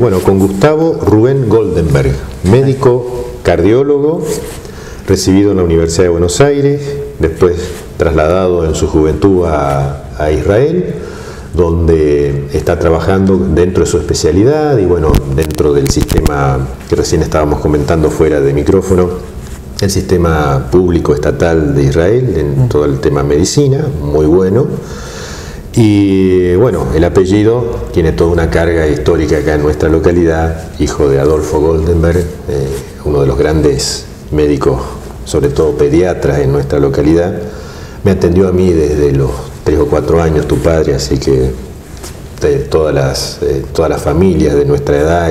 Bueno, con Gustavo Rubén Goldenberg, médico cardiólogo, recibido en la Universidad de Buenos Aires, después trasladado en su juventud a Israel, donde está trabajando dentro de su especialidad y bueno, dentro del sistema que recién estábamos comentando fuera de micrófono, el sistema público estatal de Israel, en todo el tema medicina, muy bueno. Y bueno, el apellido tiene toda una carga histórica acá en nuestra localidad, hijo de Adolfo Goldenberg, uno de los grandes médicos, sobre todo pediatras en nuestra localidad. Me atendió a mí desde los 3 o 4 años tu padre, así que todas las familias de nuestra edad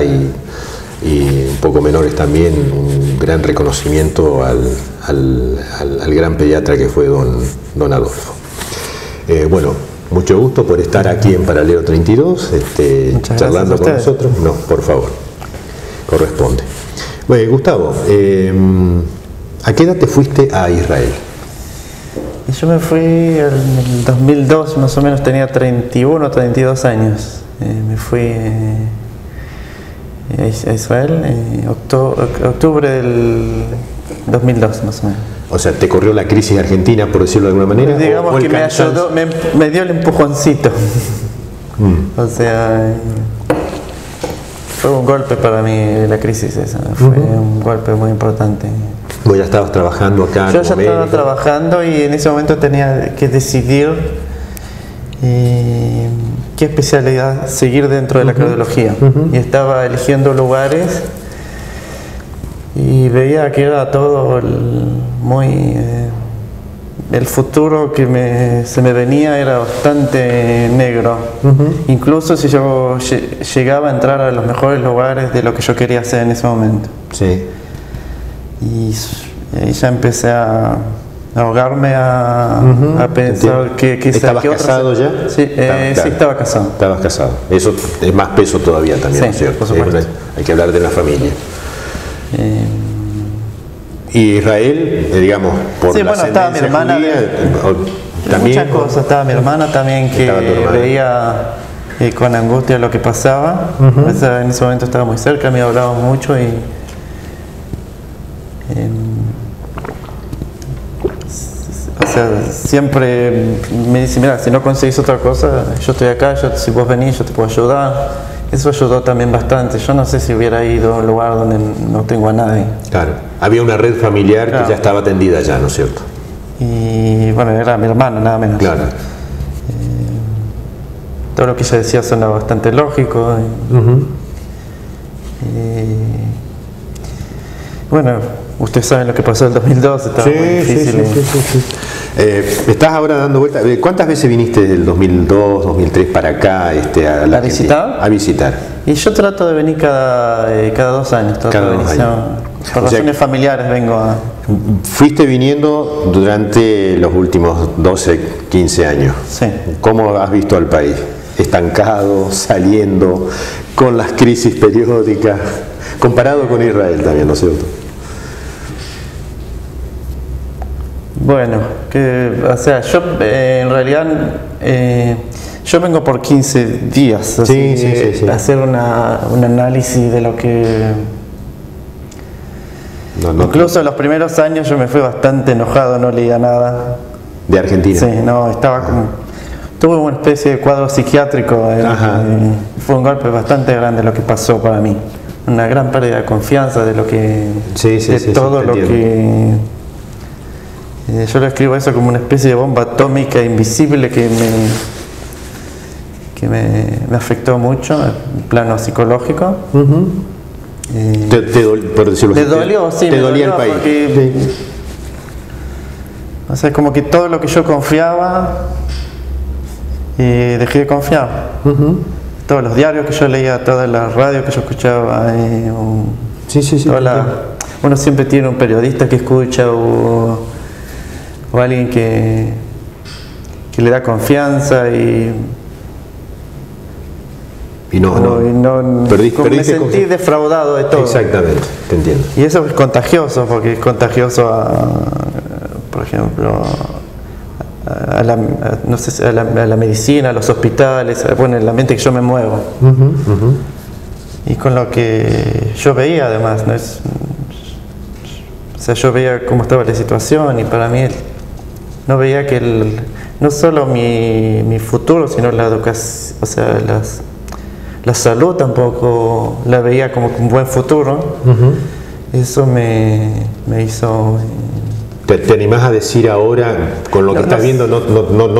y un poco menores también, un gran reconocimiento al gran pediatra que fue don Adolfo. Bueno, mucho gusto por estar aquí en Paralelo 32, charlando con nosotros. No, por favor, corresponde. Bueno, Gustavo, ¿a qué edad te fuiste a Israel? Yo me fui en el 2002, más o menos tenía 31 o 32 años. Me fui a Israel en octubre del 2002, más o menos. O sea, ¿te corrió la crisis argentina, por decirlo de alguna manera? Digamos que me ayudó, me dio el empujoncito. O sea, fue un golpe para mí la crisis esa, fue un golpe muy importante. ¿Vos ya estabas trabajando acá? Yo ya estaba trabajando y en ese momento tenía que decidir qué especialidad seguir dentro de la cardiología. Y estaba eligiendo lugares y veía que era todo el futuro que se me venía era bastante negro. Incluso si yo llegaba a entrar a los mejores lugares de lo que yo quería hacer en ese momento. Sí. Y ahí ya empecé a ahogarme, a pensar que quizás... ¿Estabas casado ya? Sí, sí, estaba casado. Estabas casado. Eso es más peso todavía también, sí, ¿no es cierto? Por supuesto. Hay que hablar de la familia. Y Israel, digamos, por sí, la bueno, estaba mi hermana judía, también, muchas cosas, estaba mi hermana también que veía con angustia lo que pasaba. En ese momento estaba muy cerca, me hablaba mucho y... o sea, siempre me dice, mira, si no conseguís otra cosa, yo estoy acá, si vos venís yo te puedo ayudar. Eso ayudó también bastante. Yo no sé si hubiera ido a un lugar donde no tengo a nadie. Claro, había una red familiar que ya estaba tendida ya, ¿no es cierto? Y bueno, era mi hermano, nada menos. Claro. Todo lo que ella decía sonaba bastante lógico. Bueno, ustedes saben lo que pasó en el 2002, estaba muy difícil. Sí. Estás ahora dando vueltas. ¿Cuántas veces viniste del 2002, 2003 para acá a la visitar? A visitar. Y yo trato de venir cada 2 años. Por razones familiares vengo a... Fuiste viniendo durante los últimos 12, 15 años. Sí. ¿Cómo has visto al país? Estancado, saliendo, con las crisis periódicas, comparado con Israel también, ¿no es cierto? Bueno, o sea, yo en realidad yo vengo por 15 días, hacer un análisis de lo que... Incluso en los primeros años yo me fui bastante enojado, no leía nada. ¿De Argentina? Sí, no, estaba como... Tuve una especie de cuadro psiquiátrico, fue un golpe bastante grande lo que pasó para mí. Una gran pérdida de confianza de lo que... Yo lo escribo eso como una especie de bomba atómica invisible que me afectó mucho en plano psicológico. ¿Te dolía el país? Porque, o sea, como que todo lo que yo confiaba, dejé de confiar. Todos los diarios que yo leía, todas las radios que yo escuchaba. Uno siempre tiene un periodista que escucha o alguien que le da confianza y me sentí defraudado de todo. Exactamente, te entiendo. Y eso es contagioso, porque es contagioso por ejemplo, a la medicina, a los hospitales, bueno, en el ambiente que yo me muevo. y con lo que yo veía además, ¿no? Yo veía cómo estaba la situación y para mí no veía que no solo mi futuro, sino la educación, o sea, la salud tampoco la veía como un buen futuro. Uh-huh. Eso me hizo... ¿Te animás a decir ahora, con lo que estás viendo, no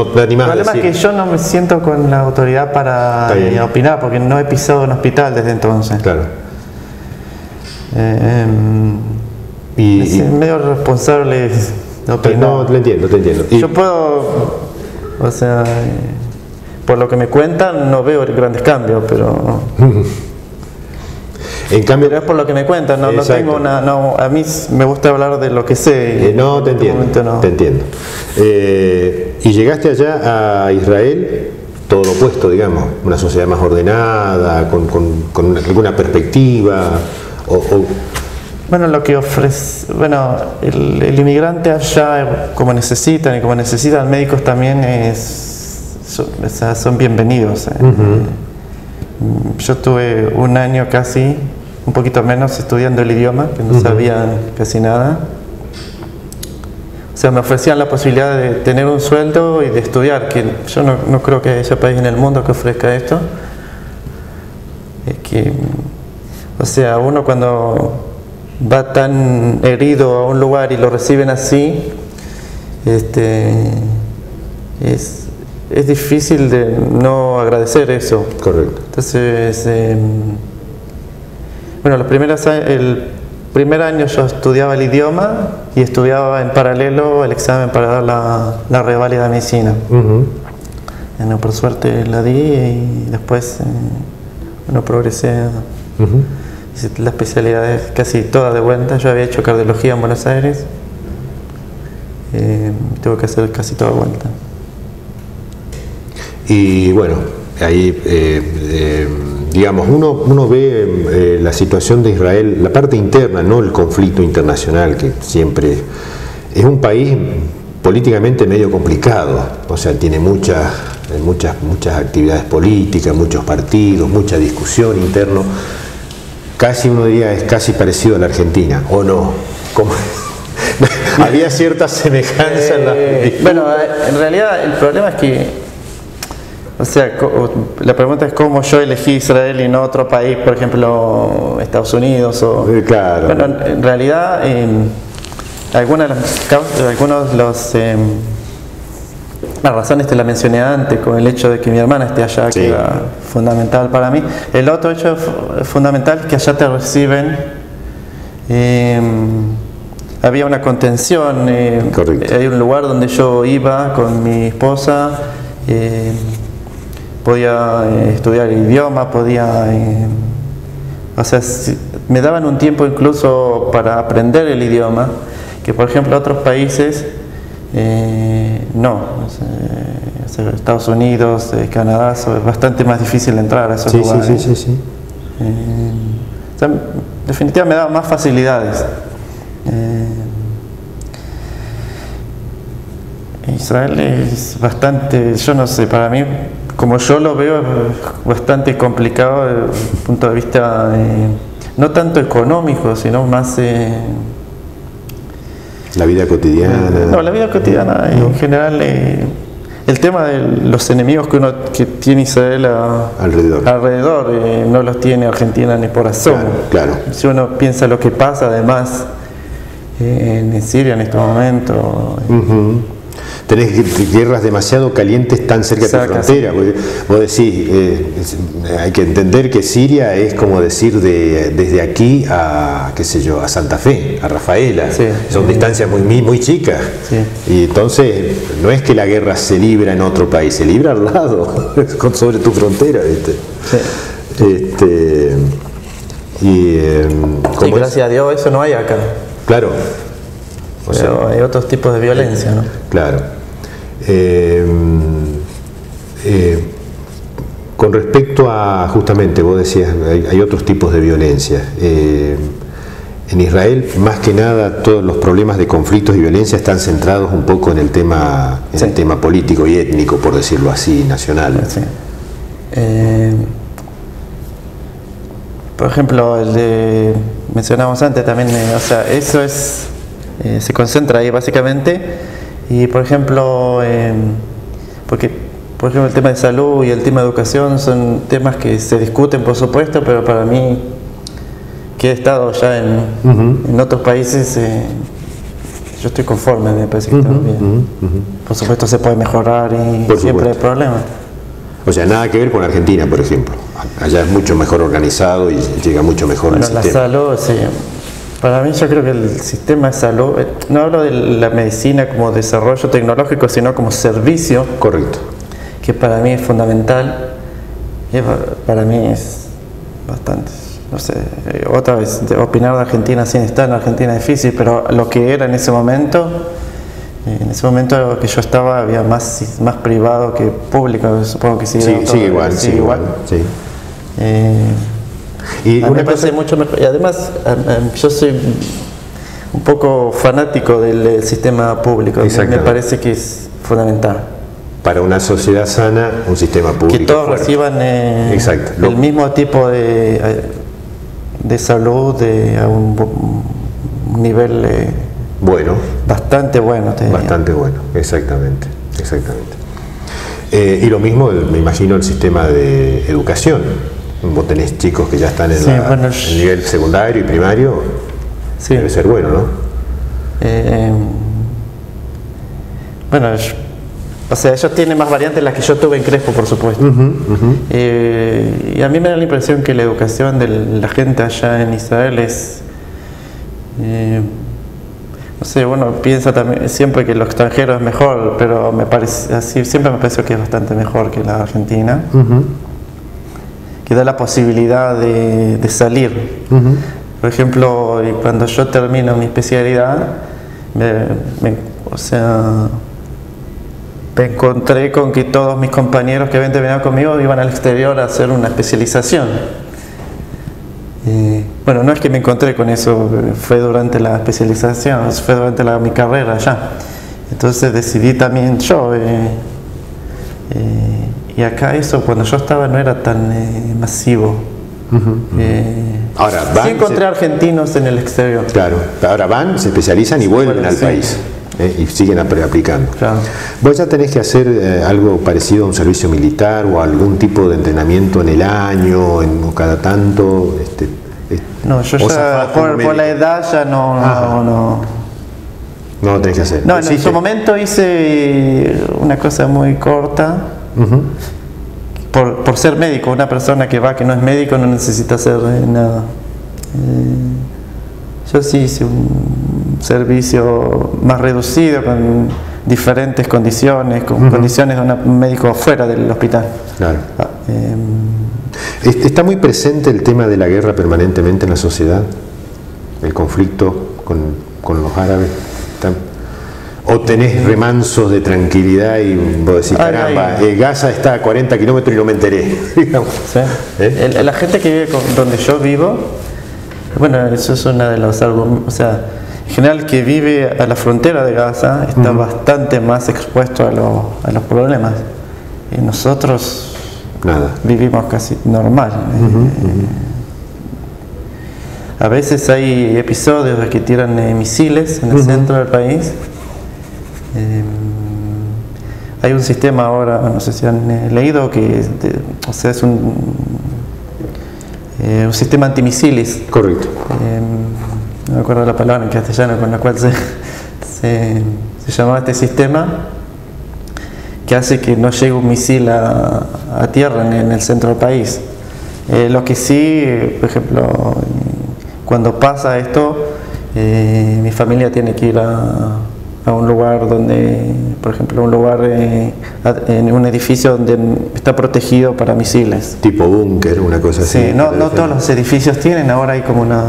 te animás a decir? El problema es que yo no me siento con la autoridad para opinar, porque no he pisado un hospital desde entonces. Claro. Es medio responsable de opinar. No, te entiendo. Yo puedo, o sea, por lo que me cuentan, no veo grandes cambios, pero... En cambio, pero es por lo que me cuentan, no tengo una... No, a mí me gusta hablar de lo que sé. No, te entiendo, te entiendo. Y llegaste allá a Israel, todo lo opuesto, digamos, una sociedad más ordenada, con alguna perspectiva, o... Bueno, lo que ofrece... Bueno, el inmigrante allá, como necesitan médicos también, son bienvenidos. Uh-huh. Yo tuve un año casi... un poquito menos estudiando el idioma, que no sabía casi nada. O sea, me ofrecían la posibilidad de tener un sueldo y de estudiar, que yo no creo que haya país en el mundo que ofrezca esto. Es que, o sea, uno cuando va tan herido a un lugar y lo reciben así, es difícil de no agradecer eso. Correcto. Entonces... bueno, el primer año yo estudiaba el idioma y estudiaba en paralelo el examen para dar la reválida de medicina. Uh-huh. Bueno, por suerte la di y después progresé. Uh-huh. Hice las especialidades casi todas de vuelta. Yo había hecho cardiología en Buenos Aires. Tuve que hacer casi toda vuelta. Y bueno, ahí... digamos, uno ve la situación de Israel, la parte interna, no el conflicto internacional, que siempre es un país políticamente medio complicado, o sea, tiene muchas actividades políticas, muchos partidos, mucha discusión interna, casi uno diría es casi parecido a la Argentina, ¿o no? ¿Cómo? Había cierta semejanza en la... Bueno, en realidad el problema es que... O sea, la pregunta es cómo yo elegí Israel y no otro país, por ejemplo, Estados Unidos o... Claro. Bueno, en realidad, las razones te las mencioné antes, con el hecho de que mi hermana esté allá, sí, que era fundamental para mí. El otro hecho fundamental es que allá te reciben... había una contención, hay un lugar donde yo iba con mi esposa... podía estudiar el idioma, podía... o sea, me daban un tiempo incluso para aprender el idioma, que por ejemplo otros países no. O sea, Estados Unidos, Canadá, es bastante más difícil entrar a esos lugares. Sí. O sea, en definitiva me daban más facilidades. Israel es bastante, yo no sé, para mí... Como yo lo veo, es bastante complicado desde el punto de vista no tanto económico, sino más... la vida cotidiana. No, la vida cotidiana en general. El tema de los enemigos que tiene Israel alrededor no los tiene Argentina ni por asomo. Claro. Si uno piensa lo que pasa además en Siria en estos momentos... Uh-huh. Tenés guerras demasiado calientes tan cerca de la frontera. Vos decís, hay que entender que Siria es como decir desde aquí a, qué sé yo, a Santa Fe, a Rafaela. Sí, son distancias muy chicas. Sí. Y entonces, no es que la guerra se libra en otro país, se libra al lado, sobre tu frontera, ¿viste? Sí. Y gracias a Dios eso no hay acá. Claro. O sea, pero hay otros tipos de violencia, ¿no? Claro. Con respecto a, justamente, vos decías, hay otros tipos de violencia. En Israel, más que nada, todos los problemas de conflictos y violencia están centrados un poco en el tema, el tema político y étnico, por decirlo así, nacional. Sí. Por ejemplo, el de mencionamos antes también, o sea, eso es, se concentra ahí básicamente. Y por ejemplo, porque el tema de salud y el tema de educación son temas que se discuten, por supuesto, pero para mí, que he estado ya en, en otros países, yo estoy conforme, me parece que está bien. Por supuesto se puede mejorar y siempre hay problemas. O sea, nada que ver con Argentina, por ejemplo. Allá es mucho mejor organizado y llega mucho mejor el sistema. La salud, sí. Para mí yo creo que el sistema de salud, no hablo de la medicina como desarrollo tecnológico, sino como servicio. Correcto. Que para mí es fundamental. Y para mí es bastante. No sé, otra vez, opinar de Argentina sin estar en Argentina es difícil, pero lo que era en ese momento que yo estaba había más privado que público, supongo que sigue igual. Sí, igual. Sí. Y a mí me parece mucho mejor. Y además, yo soy un poco fanático del sistema público, me parece que es fundamental. Para una sociedad sana, un sistema público. Que todos reciban el mismo tipo de salud a un nivel bueno, bastante bueno, te diría. Bastante bueno, exactamente, exactamente. Y lo mismo, me imagino, el sistema de educación. Vos tenés chicos que ya están en el nivel secundario y primario, debe ser bueno, ¿no? Bueno, o sea, ellos tienen más variantes las que yo tuve en Crespo, por supuesto. Y a mí me da la impresión que la educación de la gente allá en Israel es... no sé, bueno, piensa también siempre que lo extranjero es mejor, pero me parece así, siempre me pareció que es bastante mejor que la Argentina. Que da la posibilidad de salir. Por ejemplo, cuando yo termino mi especialidad, o sea... me encontré con que todos mis compañeros que habían terminado conmigo iban al exterior a hacer una especialización. Bueno, no es que me encontré con eso, fue durante la especialización, fue durante mi carrera ya. Entonces decidí también yo. Y acá eso, cuando yo estaba, no era tan masivo. Ahora van, sí encontré argentinos en el exterior. Claro, ahora van, se especializan y vuelven al país. Y siguen aplicando. Claro. Vos ya tenés que hacer algo parecido a un servicio militar o algún tipo de entrenamiento en el año, o cada tanto. No, yo ya por la edad ya no lo tenés que hacer. No, en su momento hice una cosa muy corta. Por ser médico, una persona que va que no es médico no necesita hacer nada. Yo sí hice un servicio más reducido, con diferentes condiciones, con condiciones de un médico fuera del hospital. Claro. ¿Está muy presente el tema de la guerra permanentemente en la sociedad? ¿El conflicto con los árabes? ¿O tenés remansos de tranquilidad y vos decís, caramba, Gaza está a 40 kilómetros y no me enteré? ¿Sí? La gente que vive donde yo vivo... Bueno, eso es una de los argumentos, o sea, en general que vive a la frontera de Gaza está bastante más expuesto a los problemas. Y nosotros vivimos casi normal. A veces hay episodios de que tiran misiles en el centro del país. Hay un sistema ahora, no sé si han leído, que o sea, es un sistema antimisiles. Correcto. No me acuerdo la palabra en castellano con la cual se llamaba este sistema, que hace que no llegue un misil a tierra en el centro del país. Lo que sí, por ejemplo, cuando pasa esto, mi familia tiene que ir a un lugar donde, por ejemplo, un lugar en un edificio donde está protegido para misiles. Tipo búnker, una cosa así. Sí, no todos los edificios tienen, ahora hay como una...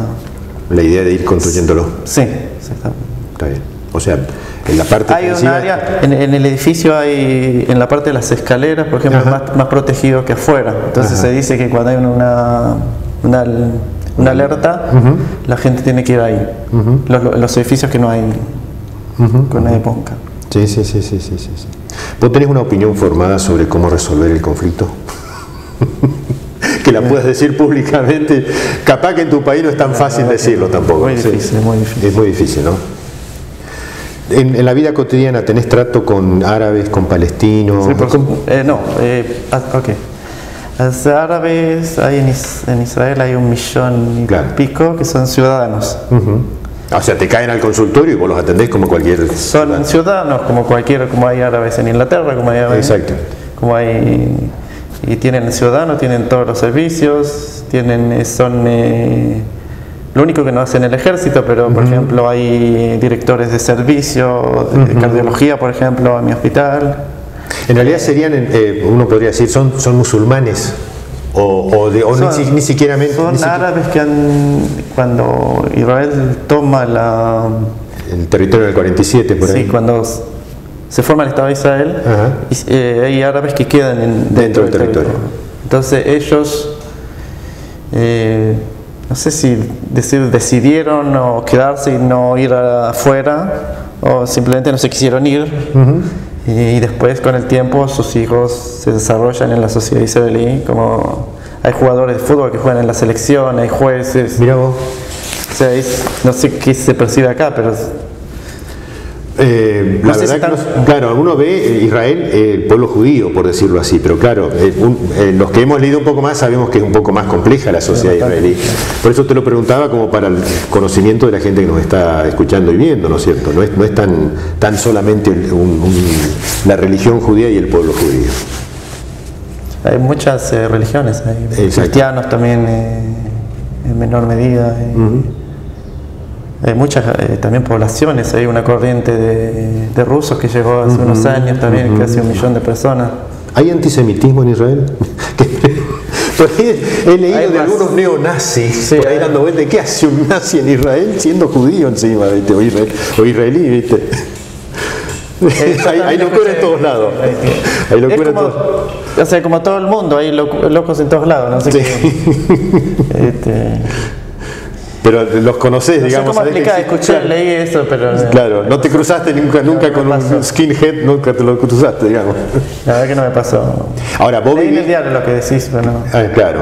La idea de ir construyéndolo. Sí, exactamente. Está bien. O sea, en la parte... Hay un área, en el edificio hay, en la parte de las escaleras, por ejemplo, más protegido que afuera. Entonces se dice que cuando hay una alerta, la gente tiene que ir ahí. Los edificios que no hay... con la época. Sí. ¿Vos tenés una opinión formada sobre cómo resolver el conflicto? Que la puedes decir públicamente. Capaz que en tu país no es tan fácil decirlo tampoco. Muy difícil, sí. Es muy difícil, ¿no? En la vida cotidiana, ¿tenés trato con árabes, con palestinos? Sí, no, árabes, hay en Israel hay 1.000.000 y pico que son ciudadanos. O sea, te caen al consultorio y vos los atendés como cualquier... Son ciudadanos como cualquier, como hay árabes en Inglaterra, como hay árabes... Exacto. Como hay... Y tienen ciudadanos, tienen todos los servicios, tienen... son... lo único que no hacen el ejército, pero por ejemplo hay directores de servicio, de cardiología, por ejemplo, en mi hospital. En realidad serían, uno podría decir, son musulmanes ni siquiera... Son árabes que han, cuando Israel toma la... El territorio del 47, por ahí. Sí, cuando se forma el Estado de Israel, hay árabes que quedan dentro del territorio. Entonces ellos... no sé si decir decidieron o quedarse y no ir afuera, o simplemente no se quisieron ir. Y después con el tiempo sus hijos se desarrollan en la sociedad israelí, como hay jugadores de fútbol que juegan en la selección, hay jueces. Mirá vos. O sea, no sé qué se percibe acá, pero... la verdad que no, claro, uno ve Israel, el pueblo judío, por decirlo así, pero claro, los que hemos leído un poco más sabemos que es un poco más compleja la sociedad israelí. Por eso te lo preguntaba, como para el conocimiento de la gente que nos está escuchando y viendo, ¿no es cierto? No es tan solamente la religión judía y el pueblo judío. Hay muchas religiones, hay cristianos también en menor medida. Hay muchas también poblaciones, hay una corriente de rusos que llegó hace unos años también, casi 1.000.000 de personas. ¿Hay antisemitismo en Israel? He leído de algunos neonazis por ahí dando vueltas. ¿Qué hace un nazi en Israel siendo judío encima, ¿viste? O israelí, ¿viste? Hay locura en todos lados. Hay locura en todos lados. O sea, como todo el mundo, hay locos en todos lados, no sé qué. Pero los conoces, digamos. No sé cómo explicar, escuché, leí eso, pero... Claro, no te cruzaste nunca con un skinhead, nunca te lo cruzaste, digamos. La verdad que no me pasó. Ahora, vos leí en el diario lo que decís, pero no. Claro.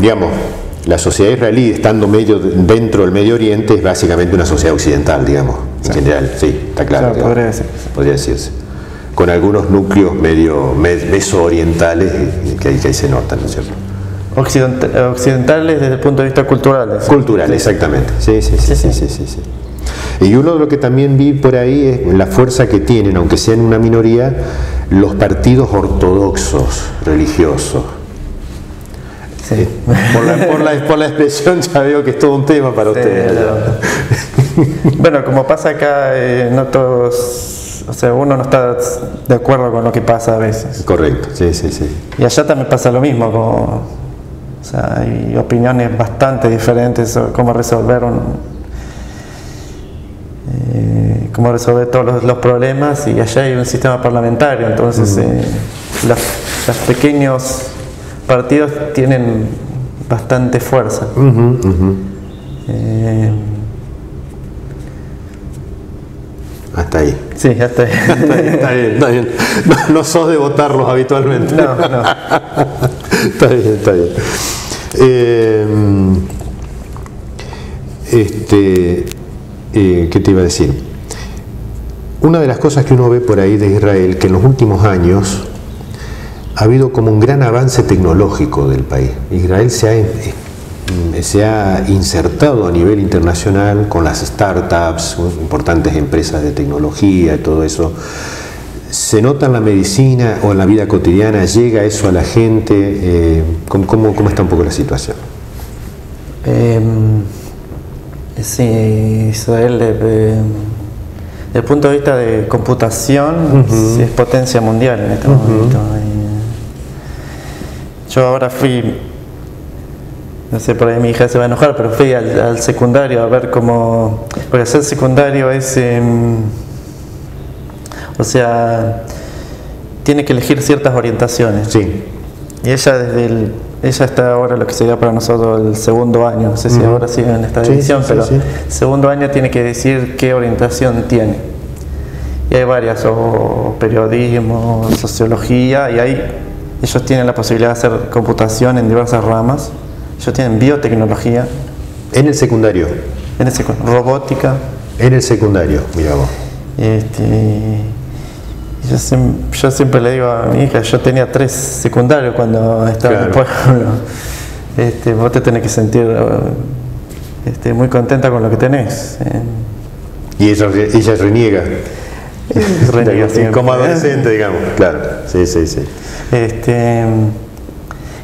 Digamos, la sociedad israelí, estando dentro del Medio Oriente, es básicamente una sociedad occidental, digamos, en general. Sí, está claro. O sea, podría decirse. Podría decirse. Con algunos núcleos medio mesoorientales que ahí se notan, ¿no es cierto? Occidentales desde el punto de vista cultural. Cultural, exactamente. Sí. Y uno de lo que también vi por ahí es la fuerza que tienen, aunque sean una minoría, los partidos ortodoxos religiosos. Sí. Por la expresión ya veo que es todo un tema para ustedes. Bueno, como pasa acá, no todos... O sea, uno no está de acuerdo con lo que pasa a veces. Correcto, sí. Y allá también pasa lo mismo, o sea, hay opiniones bastante diferentes sobre cómo resolver todos los problemas, y allá hay un sistema parlamentario, entonces los pequeños partidos tienen bastante fuerza. Hasta ahí. Sí, hasta ahí. Está bien. No sos de votarlos habitualmente. No. Está bien. ¿Qué te iba a decir? Una de las cosas que uno ve por ahí de Israel, que en los últimos años ha habido como un gran avance tecnológico del país. Israel se ha insertado a nivel internacional con las startups, importantes empresas de tecnología y todo eso. ¿Se nota en la medicina o en la vida cotidiana? ¿Llega eso a la gente? ¿Cómo está un poco la situación? Sí, Israel, desde el punto de vista de computación, es potencia mundial en este momento. Yo ahora fui... No sé, por ahí mi hija se va a enojar, pero fui al secundario a ver cómo... Porque hacer secundario es... o sea, tiene que elegir ciertas orientaciones. Sí. Y ella ella está ahora lo que sería para nosotros el segundo año. No sé si ahora sigue en esta división, pero segundo año tiene que decir qué orientación tiene. Y hay varias, o periodismo, sociología, y hay Ellos tienen la posibilidad de hacer computación en diversas ramas. Ellos tienen biotecnología. ¿En el secundario? En el secundario. Robótica. En el secundario, mira vos. Yo siempre le digo a mi hija, yo tenía 3 secundarios cuando estaba en el pueblo. Vos te tenés que sentir muy contenta con lo que tenés. Y ella reniega. Como adolescente, digamos. Claro, sí, sí, sí.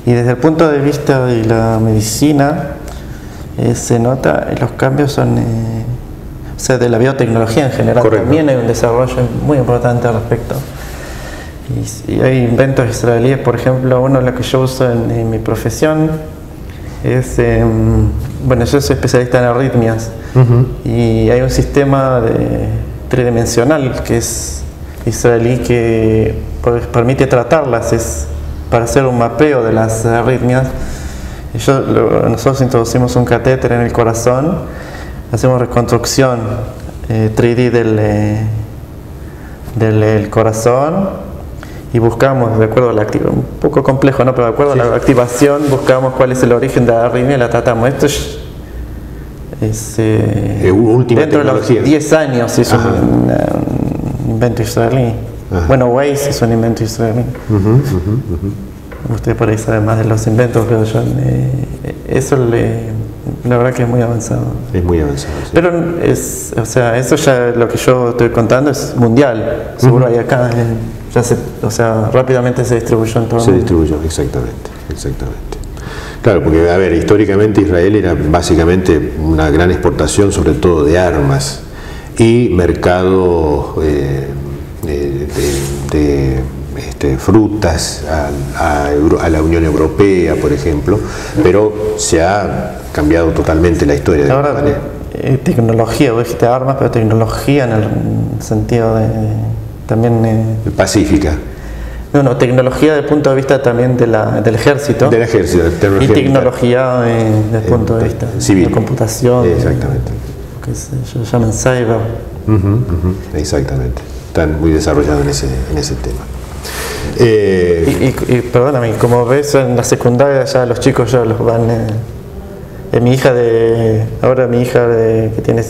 Y desde el punto de vista de la medicina, se nota, los cambios son, o sea, de la biotecnología en general. Correcto. También hay un desarrollo muy importante al respecto. Y hay inventos israelíes, por ejemplo, uno de los que yo uso en mi profesión es, bueno, yo soy especialista en arritmias. Y hay un sistema tridimensional que es israelí que permite tratarlas, es para hacer un mapeo de las arritmias. Nosotros introducimos un catéter en el corazón, hacemos reconstrucción 3D del corazón y buscamos, de acuerdo a la activación, un poco complejo, ¿no? Pero de acuerdo a la activación buscamos cuál es el origen de la arritmia y la tratamos. Esto es última dentro tecnología. De los 10 años es un invento israelí. Ajá. Bueno, Waze es un invento israelí. Usted por ahí sabe más de los inventos, pero yo la verdad que es muy avanzado. Es muy avanzado, sí. Pero o sea, eso ya lo que yo estoy contando es mundial. Seguro hay acá, ya rápidamente se distribuyó en todo el mundo. Se distribuyó, exactamente, exactamente. Claro, porque a ver, históricamente Israel era básicamente una gran exportación, sobre todo de armas y mercado de frutas a la Unión Europea, por ejemplo, pero se ha cambiado totalmente la historia. Ahora, ¿vale? Tecnología, vos dijiste armas, pero tecnología en el sentido de también pacífica. No, tecnología desde el punto de vista también del ejército. Del ejército, tecnología. Y tecnología desde el punto de vista civil. De computación. Exactamente. Que se llaman cyber. Exactamente. Están muy desarrollados en ese tema. Y perdóname, como ves en la secundaria ya los chicos ya los van. Ahora mi hija que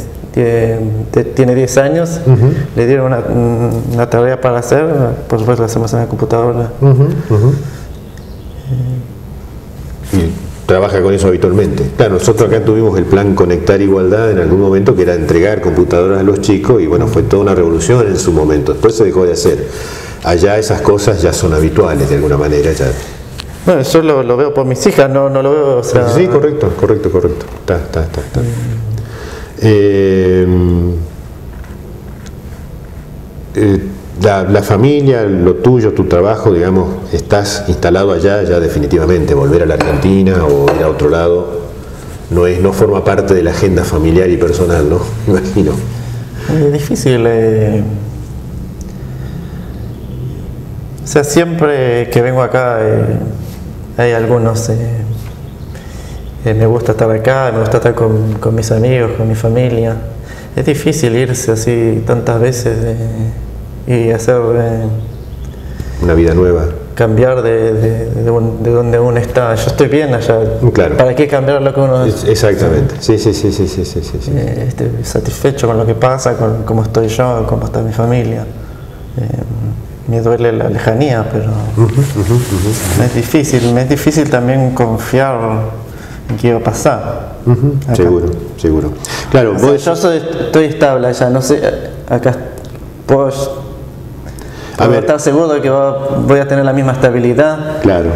tiene 10 años, le dieron una tarea para hacer, por supuesto la hacemos en la computadora. Trabaja con eso habitualmente. Claro, nosotros acá tuvimos el plan Conectar Igualdad en algún momento, que era entregar computadoras a los chicos, y bueno, fue toda una revolución en su momento. Después se dejó de hacer. Allá esas cosas ya son habituales de alguna manera. Bueno, yo lo veo por mis hijas, no lo veo. O sea... Sí, correcto. Está. La familia, lo tuyo, tu trabajo, digamos, estás instalado allá, ya definitivamente. Volver a la Argentina o ir a otro lado no forma parte de la agenda familiar y personal, ¿no? Imagino. Es difícil. O sea, siempre que vengo acá hay algunos. Me gusta estar acá, me gusta estar con mis amigos, con mi familia. Es difícil irse así tantas veces. Y hacer una vida nueva, cambiar de donde uno está. Yo estoy bien allá, claro. ¿Para qué cambiar lo que uno es? Exactamente, sí. Estoy satisfecho con lo que pasa, con cómo estoy yo, cómo está mi familia. Me duele la lejanía, pero me es difícil también confiar en qué va a pasar. Seguro. Claro, estoy estable allá, no sé, acá puedo estar seguro de que voy a tener la misma estabilidad. Claro.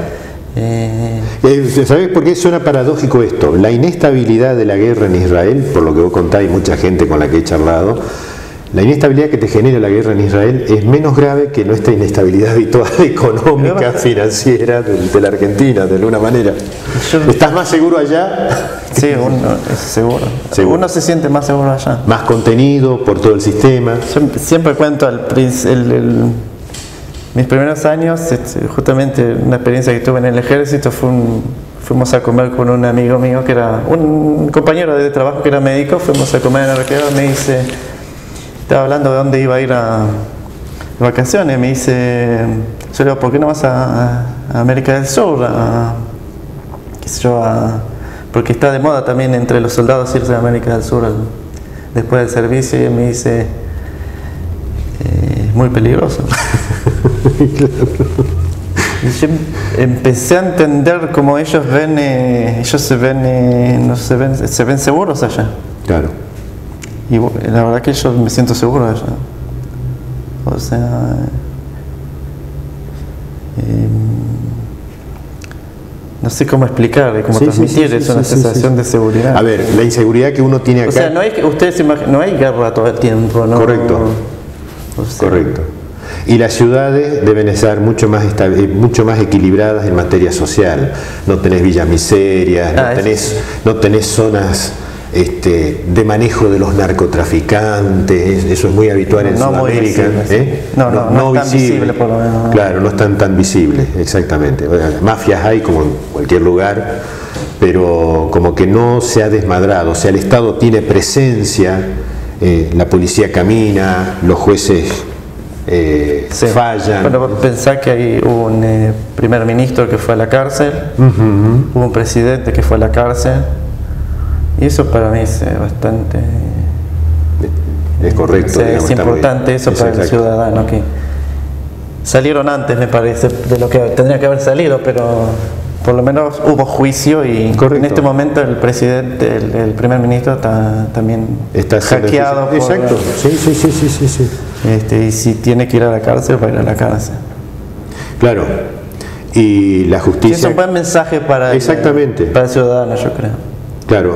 ¿Sabés por qué suena paradójico esto? La inestabilidad de la guerra en Israel, por lo que vos contás y mucha gente con la que he charlado, la inestabilidad que te genera la guerra en Israel es menos grave que nuestra inestabilidad habitual económica, financiera de la Argentina, de alguna manera. ¿Estás más seguro allá? Sí, uno es seguro. Uno se siente más seguro allá. Más contenido por todo el sistema. Yo siempre cuento mis primeros años, justamente una experiencia que tuve en el ejército, fuimos a comer con un amigo mío que era un compañero de trabajo que era médico, fuimos a comer en el recreo y me dice, estaba hablando de dónde iba a ir a vacaciones, me dice, Yo le digo, ¿por qué no vas a América del Sur? Qué sé yo, porque está de moda también entre los soldados irse a América del Sur después del servicio. Y me dice, es muy peligroso. Y yo empecé a entender cómo ellos ven, se ven seguros allá. Claro. Y la verdad que yo me siento seguro allá. O sea, no sé cómo explicar y cómo transmitir una sensación de seguridad. A ver, la inseguridad que uno tiene acá. O sea, no hay, ustedes imaginan, no hay guerra todo el tiempo, ¿no? Correcto. O sea, correcto. Y las ciudades deben estar mucho más equilibradas en materia social. No tenés villas miserias, no tenés zonas de manejo de los narcotraficantes. Eso es muy habitual en Sudamérica. No es tan visible, por lo menos. Claro, no están tan visibles, exactamente. Mafias hay como en cualquier lugar, pero como que no se ha desmadrado. O sea, el Estado tiene presencia, la policía camina, los jueces fallan. Bueno, pensá que hay un primer ministro que fue a la cárcel, hubo un presidente que fue a la cárcel, y eso para mí es bastante. Es correcto. O sea, digamos, es importante eso para el ciudadano. Que salieron antes, me parece, de lo que tendría que haber salido, pero por lo menos hubo juicio y correcto. En este momento el presidente, el primer ministro también está hackeado. Por, exacto, sí. Y si tiene que ir a la cárcel, va a ir a la cárcel. Claro. Y la justicia. Es un buen mensaje para el ciudadano, yo creo. Claro.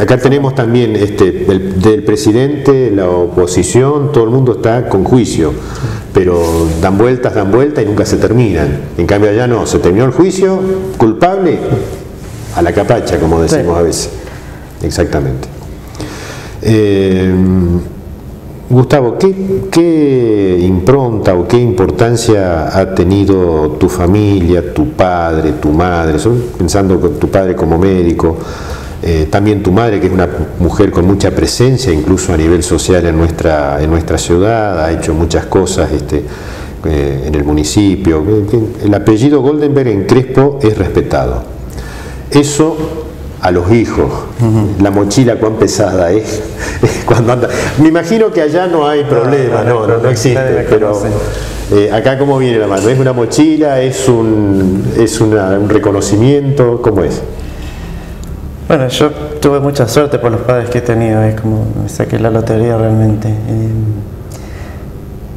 Acá tenemos también del presidente, la oposición, todo el mundo está con juicio, pero dan vueltas y nunca se terminan. En cambio allá no, se terminó el juicio, culpable, a la capacha, como decimos a veces. Exactamente. Gustavo, ¿qué impronta o qué importancia ha tenido tu familia, tu padre, tu madre? Pensando con tu padre como médico, también tu madre, que es una mujer con mucha presencia, incluso a nivel social en nuestra ciudad, ha hecho muchas cosas en el municipio. El apellido Goldenberg en Crespo es respetado. Eso a los hijos, la mochila cuán pesada es cuando anda. Me imagino que allá no hay problema, no existe, pero acá cómo viene la mano, es una mochila, es un reconocimiento, ¿cómo es? Bueno, yo tuve mucha suerte por los padres que he tenido, es como me saqué la lotería realmente.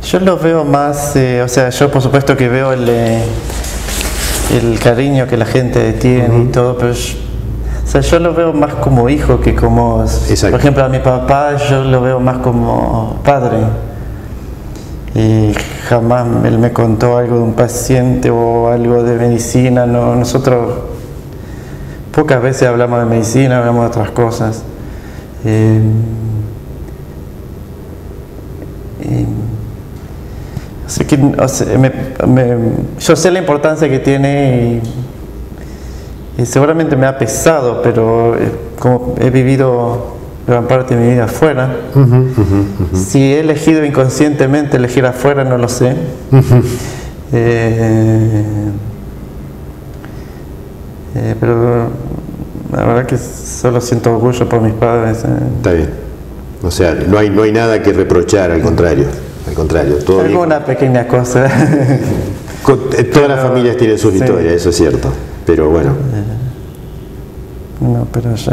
Yo los veo más, o sea, yo por supuesto que veo el cariño que la gente tiene y todo, pero yo lo veo más como hijo que como... Exacto. Por ejemplo, a mi papá yo lo veo más como padre. Y jamás él me contó algo de un paciente o algo de medicina. No, nosotros pocas veces hablamos de medicina, hablamos de otras cosas. Así que, o sea, yo sé la importancia que tiene y seguramente me ha pesado, pero como he vivido gran parte de mi vida afuera, si he elegido inconscientemente elegir afuera, no lo sé. Pero la verdad que solo siento orgullo por mis padres. Está bien. O sea, no hay nada que reprochar, al contrario. Todo alguna bien. Pequeña cosa. Todas las familias tienen sus historias, eso es cierto. Pero bueno. No, pero yo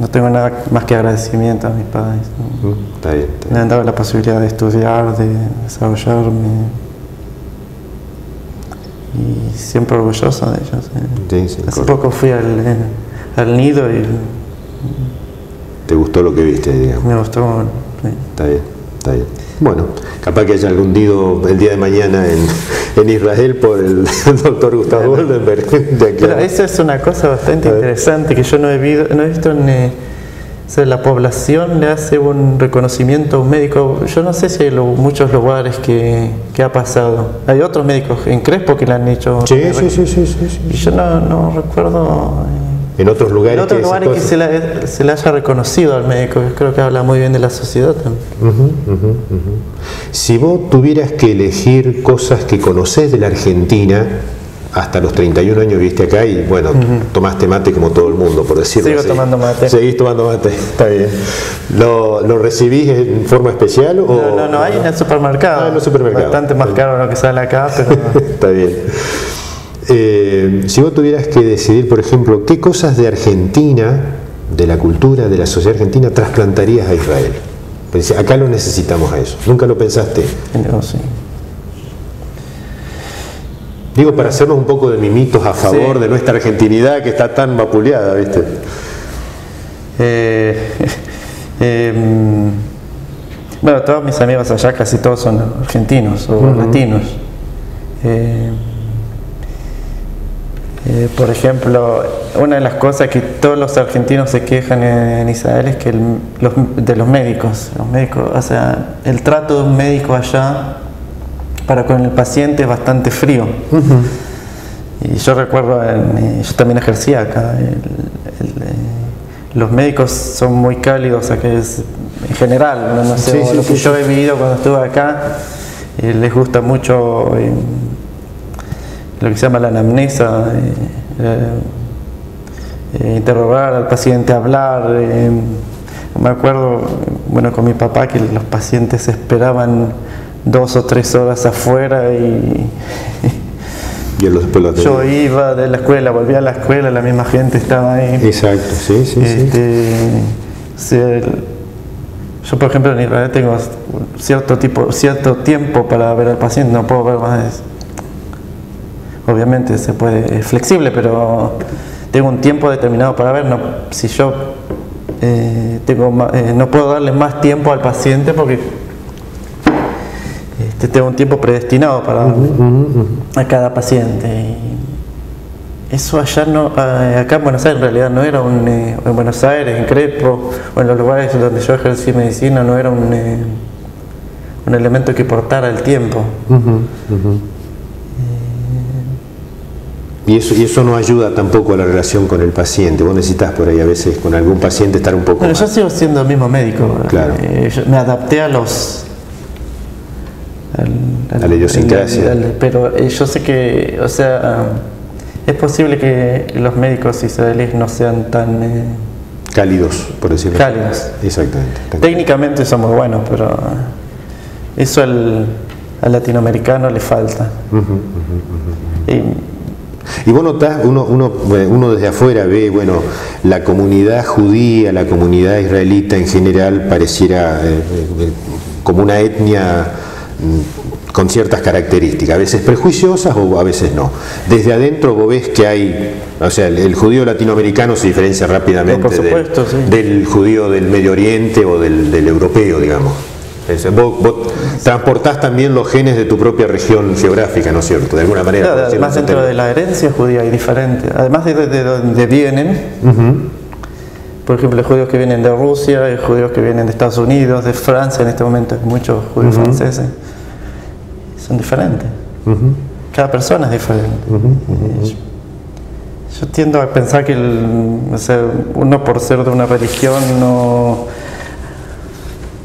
no tengo nada más que agradecimiento a mis padres. Está bien. Me han dado la posibilidad de estudiar, de desarrollarme. Y siempre orgulloso de ellos. Hace poco fui al nido y... ¿Te gustó lo que viste, digamos? Me gustó. Sí. Está bien. Bueno, capaz que haya algún nido el día de mañana en Israel por el doctor Gustavo Goldenberg. Pero esa es una cosa bastante interesante que yo no he visto o sea, la población le hace un reconocimiento a un médico. Yo no sé si hay muchos lugares que ha pasado. Hay otros médicos en Crespo que le han hecho. Sí. Y yo no recuerdo en otros lugares, que se le haya reconocido al médico. Yo creo que habla muy bien de la sociedad también. Si vos tuvieras que elegir cosas que conocés de la Argentina, hasta los 31 años viviste acá y bueno, tomaste mate como todo el mundo, por decirlo así. Sigo tomando mate. Seguís tomando mate, está bien. ¿Lo recibís en forma especial? O... No, hay en el supermercado. Ah, en el supermercado. Bastante más caro lo que sale acá, pero... Está bien. Si vos tuvieras que decidir, por ejemplo, qué cosas de Argentina, de la cultura, de la sociedad argentina, trasplantarías a Israel. Pues acá lo necesitamos a eso. ¿Nunca lo pensaste? No, sí. Digo, para hacernos un poco de mimitos a favor de nuestra argentinidad que está tan vapuleada, ¿viste? Bueno, todos mis amigos allá, casi todos son argentinos o latinos. Por ejemplo, una de las cosas que todos los argentinos se quejan en Israel es que de los médicos. Los médicos, o sea, el trato de un médico allá para con el paciente es bastante frío. Y yo recuerdo, yo también ejercía acá, los médicos son muy cálidos, en general, no sé, lo que yo he vivido cuando estuve acá, les gusta mucho lo que se llama la anamnesa, interrogar al paciente, hablar. Me acuerdo, bueno, con mi papá, que los pacientes esperaban 2 o 3 horas afuera y yo iba de la escuela, volvía a la escuela, la misma gente estaba ahí. Exacto, Yo, por ejemplo, en Israel tengo cierto tiempo para ver al paciente, no puedo ver más de eso. Obviamente se puede, es flexible, pero tengo un tiempo determinado para ver. Si yo no puedo darle más tiempo al paciente porque tengo un tiempo predestinado para a cada paciente. Eso allá no, acá en Buenos Aires en realidad no era un, en Buenos Aires, en Crespo, o en los lugares donde yo ejercí medicina, no era un elemento que portara el tiempo. Y eso no ayuda tampoco a la relación con el paciente. Vos necesitas por ahí a veces con algún paciente estar un poco más. Yo sigo siendo el mismo médico. Claro. Yo me adapté a los... a la idiosincrasia. Pero yo sé que, o sea, es posible que los médicos israelíes no sean tan... cálidos, por decirlo así. Cálidos. Exactamente. Técnicamente somos buenos, pero eso al latinoamericano le falta. Y vos notás, uno desde afuera ve, bueno, la comunidad judía, la comunidad israelita en general pareciera como una etnia con ciertas características, a veces prejuiciosas o a veces no. Desde adentro vos ves que hay, o sea, el judío latinoamericano se diferencia rápidamente del judío del Medio Oriente o del europeo, digamos. Vos transportás también los genes de tu propia región geográfica, ¿no es cierto? De alguna manera. Claro, además dentro de la herencia judía hay diferente. Además de donde vienen, por ejemplo, los judíos que vienen de Rusia, los judíos que vienen de Estados Unidos, de Francia, en este momento hay muchos judíos franceses, son diferentes. Cada persona es diferente. Yo tiendo a pensar que uno por ser de una religión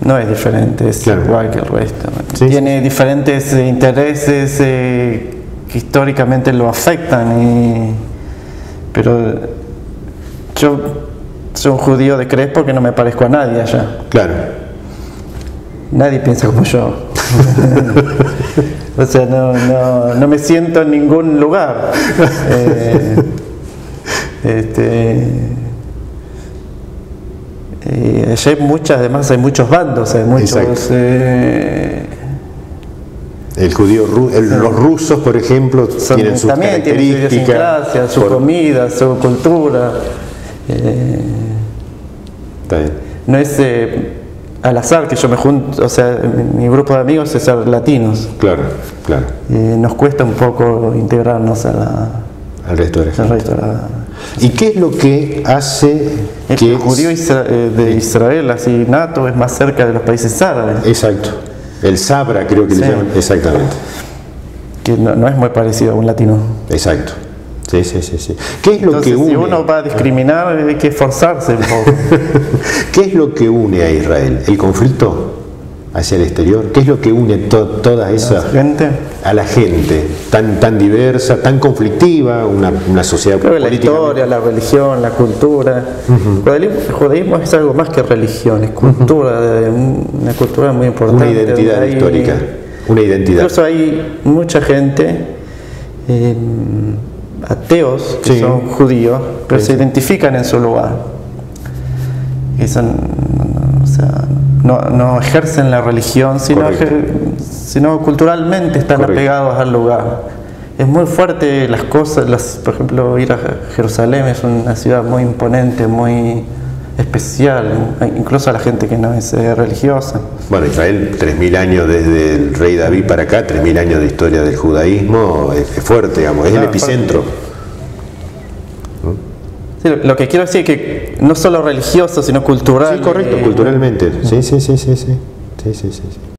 no es diferente, es igual que el resto. Tiene diferentes intereses que históricamente lo afectan, pero yo... soy un judío de Crespo que no me parezco a nadie allá. Claro. Nadie piensa como yo. O sea, no me siento en ningún lugar. Allá hay muchas, además hay muchos bandos, hay muchos... El judío, los rusos, por ejemplo, tienen sus características, tienen su comida, su cultura. Está bien. No es al azar que yo me junto, o sea, mi grupo de amigos es latinos. Claro, claro. Nos cuesta un poco integrarnos al resto de la gente. ¿Y qué es lo que hace que el judío de Israel, así nato, es más cerca de los países árabes? Exacto. El Sabra, creo que le llaman. Exactamente. Que no es muy parecido a un latino. Exacto. Sí, sí, sí, sí. ¿Qué es lo Entonces, que une? Si uno va a discriminar, hay que esforzarse un poco. ¿Qué es lo que une a Israel? ¿El conflicto hacia el exterior? ¿Qué es lo que une toda esa gente? A la gente tan diversa, tan conflictiva, una sociedad política. La historia, la religión, la cultura. El judaísmo es algo más que religión, es cultura, una cultura muy importante. Una identidad histórica, una identidad. Incluso hay mucha gente ateos que son judíos, pero se identifican en su lugar, que son, o sea, no ejercen la religión, sino culturalmente están apegados al lugar. Es muy fuerte las cosas, por ejemplo, ir a Jerusalén es una ciudad muy imponente, muy especial, incluso a la gente que no es religiosa. Bueno, Israel, 3.000 años desde el rey David para acá, 3.000 años de historia del judaísmo, es fuerte, digamos, es el epicentro. Sí, lo que quiero decir es que no solo religioso, sino cultural. Sí, correcto, culturalmente. Sí, sí, sí, sí, sí, sí, sí, sí.